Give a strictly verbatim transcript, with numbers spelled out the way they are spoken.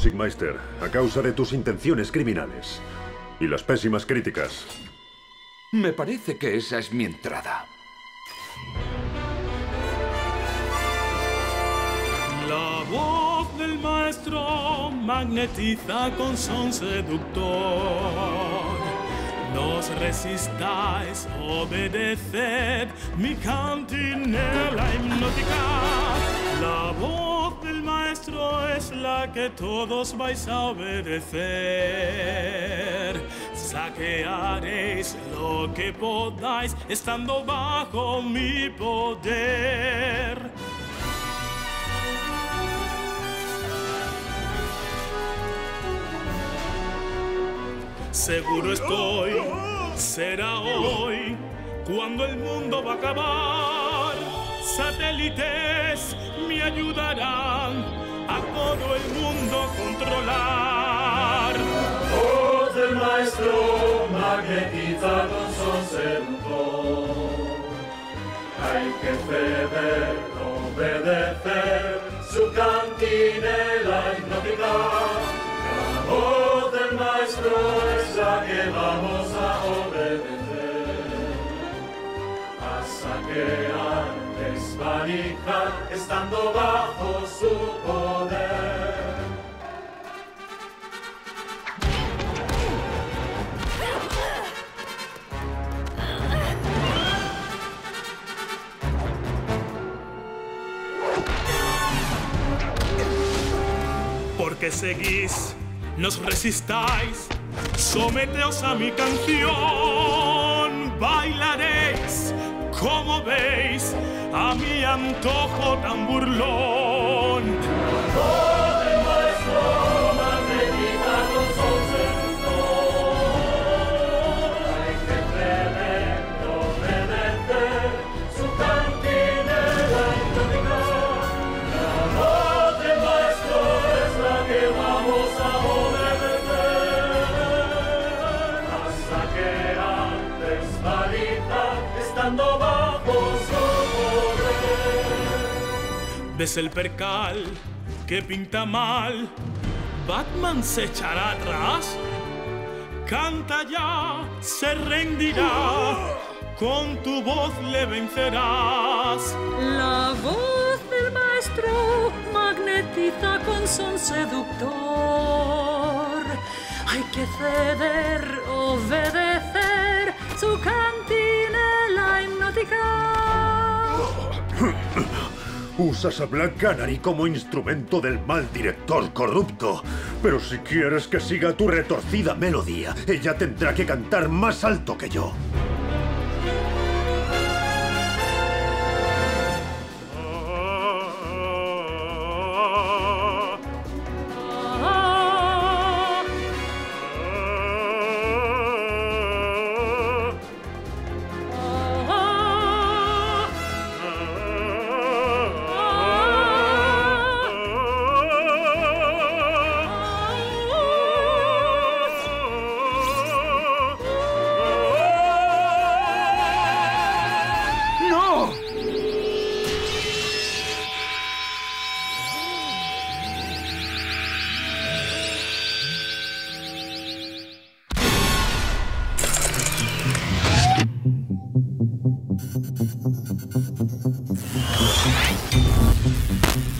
Music Meister a causa de tus intenciones criminales y las pésimas críticas. Me parece que esa es mi entrada. La voz del maestro magnetiza con son seductor. No os resistáis, obedeced mi cantinela hipnótica. La voz del maestro es la que todos vais a obedecer. Saquearéis lo que podáis estando bajo mi poder. Seguro estoy, será hoy, cuando el mundo va a acabar. Satélites me ayudarán a todo el mundo controlar. Voz del maestro magnetiza con son seductor. Hay que ceder, obedecer su cantinela hipnótica. Maestro es la que vamos a obedecer, a saquear, desvalijar, estando bajo su poder. Porque seguís, nos resistáis, someteos a mi canción. Bailaréis, como veis, a mi antojo tan burlón. La voz del maestro magnetiza con son seductor. Hay que temer, obedecer su cantinela hipnótica. La voz del maestro es la que vamos a obedecer. Estando bajo su poder. Ves el percal que pinta mal, Batman se echará atrás. Canta ya, se rendirá, con tu voz le vencerás. La voz del maestro magnetiza con son seductor. Hay que ceder, obedecer su cantinela hipnótica. Usas a Black Canary como instrumento del mal director corrupto. Pero si quieres que siga tu retorcida melodía, ella tendrá que cantar más alto que yo. Thank you.